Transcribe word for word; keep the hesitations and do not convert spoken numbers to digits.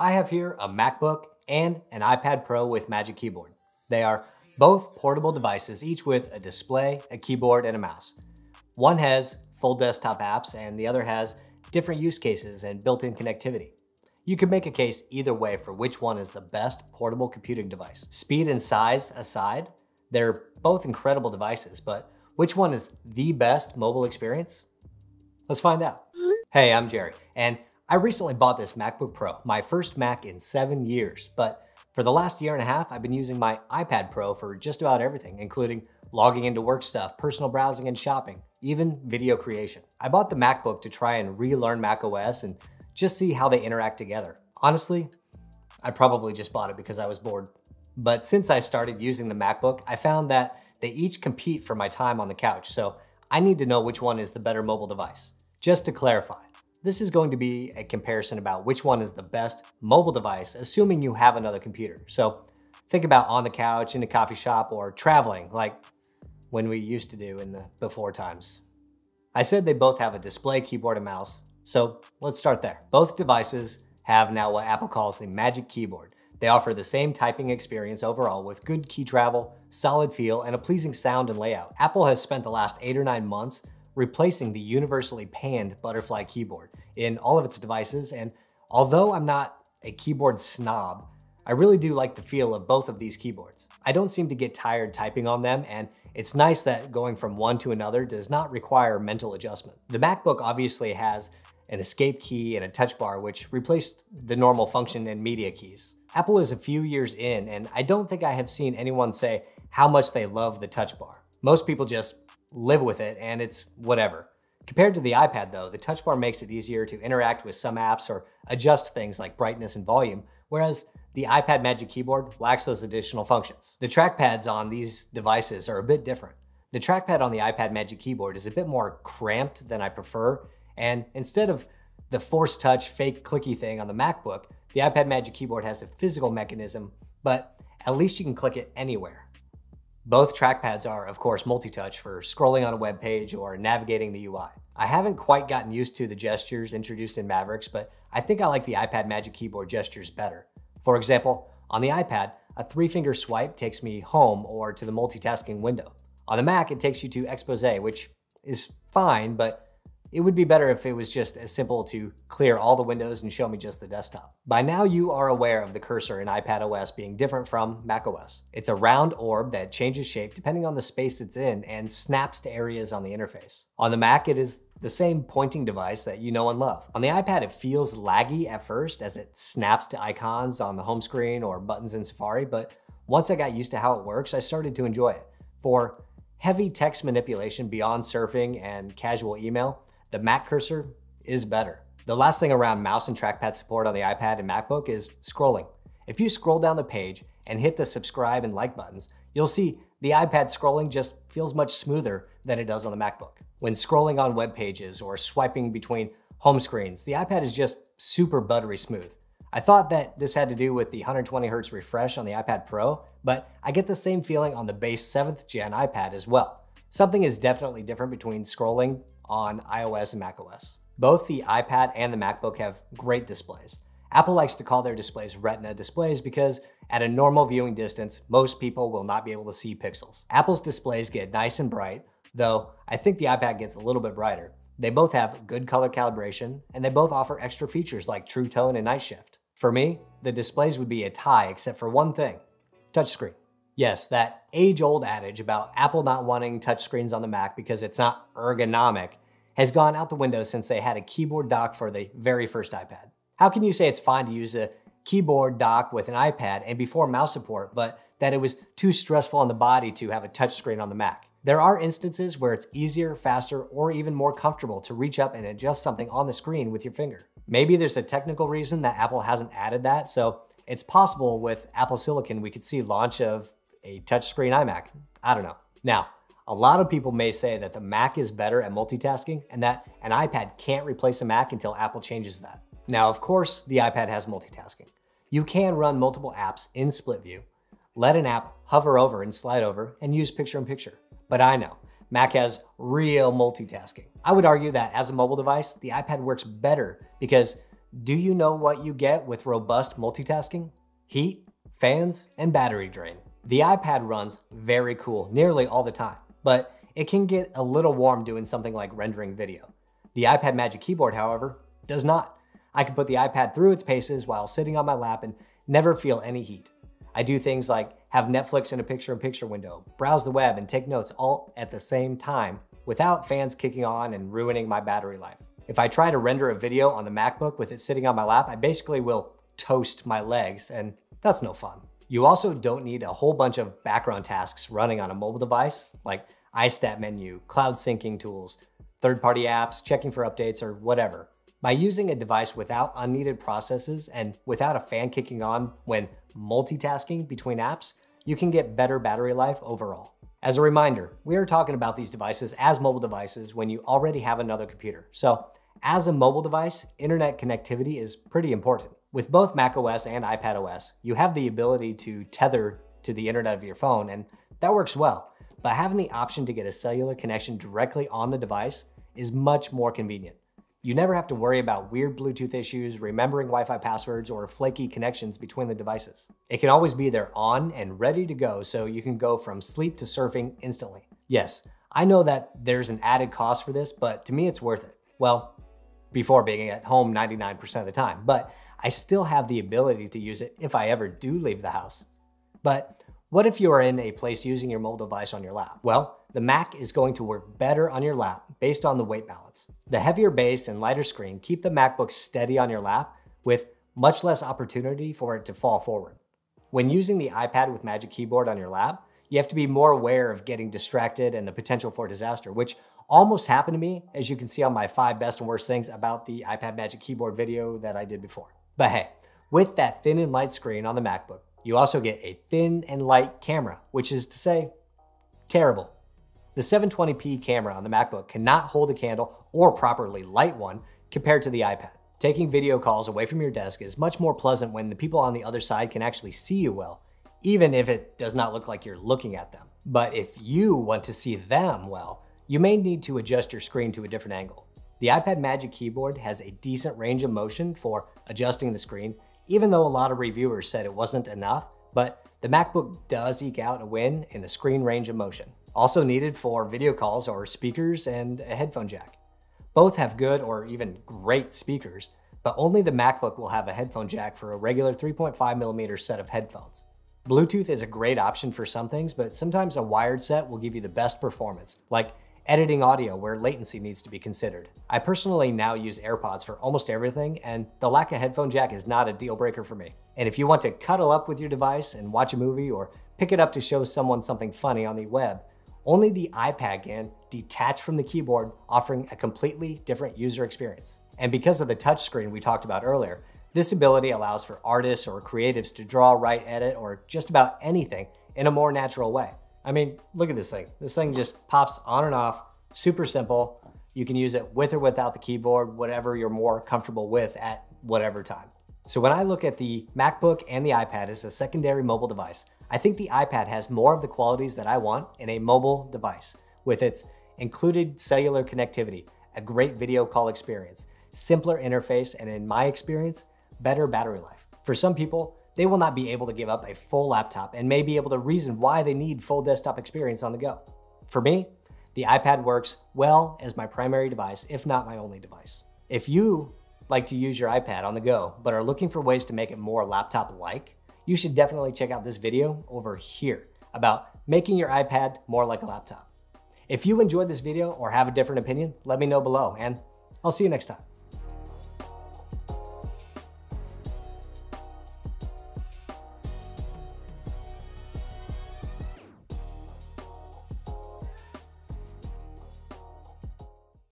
I have here a MacBook and an iPad Pro with Magic Keyboard. They are both portable devices, each with a display, a keyboard, and a mouse. One has full desktop apps and the other has different use cases and built-in connectivity. You could make a case either way for which one is the best portable computing device. Speed and size aside, they're both incredible devices, but which one is the best mobile experience? Let's find out. Hey, I'm Jerry, and I recently bought this MacBook Pro, my first Mac in seven years, but for the last year and a half, I've been using my iPad Pro for just about everything, including logging into work stuff, personal browsing and shopping, even video creation. I bought the MacBook to try and relearn macOS and just see how they interact together. Honestly, I probably just bought it because I was bored. But since I started using the MacBook, I found that they each compete for my time on the couch, so I need to know which one is the better mobile device. Just to clarify, this is going to be a comparison about which one is the best mobile device, assuming you have another computer. So think about on the couch, in a coffee shop, or traveling, like when we used to do in the before times. I said they both have a display, keyboard, and mouse, so let's start there. Both devices have now what Apple calls the Magic Keyboard. They offer the same typing experience overall with good key travel, solid feel, and a pleasing sound and layout. Apple has spent the last eight or nine months replacing the universally panned butterfly keyboard in all of its devices, and although I'm not a keyboard snob, I really do like the feel of both of these keyboards. I don't seem to get tired typing on them, and it's nice that going from one to another does not require mental adjustment. The MacBook obviously has an escape key and a touch bar, which replaced the normal function and media keys. Apple is a few years in, and I don't think I have seen anyone say how much they love the touch bar. Most people just live with it and it's whatever. Compared to the iPad though, the touch bar makes it easier to interact with some apps or adjust things like brightness and volume, whereas the iPad Magic Keyboard lacks those additional functions. The trackpads on these devices are a bit different. The trackpad on the iPad Magic Keyboard is a bit more cramped than I prefer, and instead of the force touch fake clicky thing on the MacBook, the iPad Magic Keyboard has a physical mechanism, but at least you can click it anywhere. Both trackpads are, of course, multi-touch for scrolling on a web page or navigating the U I. I haven't quite gotten used to the gestures introduced in Mavericks, but I think I like the iPad Magic Keyboard gestures better. For example, on the iPad, a three-finger swipe takes me home or to the multitasking window. On the Mac, it takes you to Exposé, which is fine, but it would be better if it was just as simple to clear all the windows and show me just the desktop. By now you are aware of the cursor in iPadOS being different from macOS. It's a round orb that changes shape depending on the space it's in and snaps to areas on the interface. On the Mac, it is the same pointing device that you know and love. On the iPad, it feels laggy at first as it snaps to icons on the home screen or buttons in Safari, but once I got used to how it works, I started to enjoy it. For heavy text manipulation beyond surfing and casual email, the Mac cursor is better. The last thing around mouse and trackpad support on the iPad and MacBook is scrolling. If you scroll down the page and hit the subscribe and like buttons, you'll see the iPad scrolling just feels much smoother than it does on the MacBook. When scrolling on web pages or swiping between home screens, the iPad is just super buttery smooth. I thought that this had to do with the one hundred twenty hertz refresh on the iPad Pro, but I get the same feeling on the base seventh gen iPad as well. Something is definitely different between scrolling on iOS and macOS. Both the iPad and the MacBook have great displays. Apple likes to call their displays Retina displays because at a normal viewing distance, most people will not be able to see pixels. Apple's displays get nice and bright, though I think the iPad gets a little bit brighter. They both have good color calibration, and they both offer extra features like True Tone and Night Shift. For me, the displays would be a tie except for one thing, touchscreen. Yes, that age-old adage about Apple not wanting touchscreens on the Mac because it's not ergonomic has gone out the window since they had a keyboard dock for the very first iPad. How can you say it's fine to use a keyboard dock with an iPad and before mouse support, but that it was too stressful on the body to have a touchscreen on the Mac? There are instances where it's easier, faster, or even more comfortable to reach up and adjust something on the screen with your finger. Maybe there's a technical reason that Apple hasn't added that, so it's possible with Apple Silicon we could see launch of a touchscreen iMac. I don't know. Now, a lot of people may say that the Mac is better at multitasking and that an iPad can't replace a Mac until Apple changes that. Now, of course, the iPad has multitasking. You can run multiple apps in split view, let an app hover over and slide over, and use picture-in-picture. But I know, Mac has real multitasking. I would argue that as a mobile device, the iPad works better because Do you know what you get with robust multitasking? Heat, fans, and battery drain. The iPad runs very cool nearly all the time, but it can get a little warm doing something like rendering video. The iPad Magic Keyboard, however, does not. I can put the iPad through its paces while sitting on my lap and never feel any heat. I do things like have Netflix in a picture-in-picture window, browse the web, and take notes all at the same time without fans kicking on and ruining my battery life. If I try to render a video on the MacBook with it sitting on my lap, I basically will toast my legs, and that's no fun. You also don't need a whole bunch of background tasks running on a mobile device, like iStat menu, cloud syncing tools, third-party apps, checking for updates, or whatever. By using a device without unneeded processes and without a fan kicking on when multitasking between apps, you can get better battery life overall. As a reminder, we are talking about these devices as mobile devices when you already have another computer. So as a mobile device, internet connectivity is pretty important. With both macOS and iPadOS, you have the ability to tether to the internet of your phone, and that works well. But having the option to get a cellular connection directly on the device is much more convenient. You never have to worry about weird Bluetooth issues, remembering Wi-Fi passwords, or flaky connections between the devices. It can always be there on and ready to go, so you can go from sleep to surfing instantly. Yes, I know that there's an added cost for this, but to me it's worth it. Well, before being at home ninety-nine percent of the time, but I still have the ability to use it if I ever do leave the house. But what if you are in a place using your mobile device on your lap? Well, the Mac is going to work better on your lap based on the weight balance. The heavier base and lighter screen keep the MacBook steady on your lap with much less opportunity for it to fall forward. When using the iPad with Magic Keyboard on your lap, you have to be more aware of getting distracted and the potential for disaster, which almost happened to me, as you can see on my five best and worst things about the iPad Magic Keyboard video that I did before. But hey, with that thin and light screen on the MacBook, you also get a thin and light camera, which is to say, terrible. The seven twenty p camera on the MacBook cannot hold a candle or properly light one compared to the iPad. Taking video calls away from your desk is much more pleasant when the people on the other side can actually see you well, even if it does not look like you're looking at them. But if you want to see them well, you may need to adjust your screen to a different angle. The iPad Magic Keyboard has a decent range of motion for adjusting the screen, even though a lot of reviewers said it wasn't enough, but the MacBook does eke out a win in the screen range of motion. Also needed for video calls are speakers and a headphone jack. Both have good or even great speakers, but only the MacBook will have a headphone jack for a regular three point five millimeter set of headphones. Bluetooth is a great option for some things, but sometimes a wired set will give you the best performance, like editing audio where latency needs to be considered. I personally now use AirPods for almost everything, and the lack of headphone jack is not a deal breaker for me. And if you want to cuddle up with your device and watch a movie or pick it up to show someone something funny on the web, only the iPad can detach from the keyboard, offering a completely different user experience. And because of the touchscreen we talked about earlier, this ability allows for artists or creatives to draw, write, edit, or just about anything in a more natural way. I mean, look at this thing. This thing just pops on and off, super simple. You can use it with or without the keyboard, whatever you're more comfortable with at whatever time. So when I look at the MacBook and the iPad as a secondary mobile device, I think the iPad has more of the qualities that I want in a mobile device, with its included cellular connectivity, a great video call experience, simpler interface, and in my experience, better battery life. For some people, they will not be able to give up a full laptop and may be able to reason why they need full desktop experience on the go. For me, the iPad works well as my primary device, if not my only device. If you like to use your iPad on the go, but are looking for ways to make it more laptop-like, you should definitely check out this video over here about making your iPad more like a laptop. If you enjoyed this video or have a different opinion, let me know below, and I'll see you next time.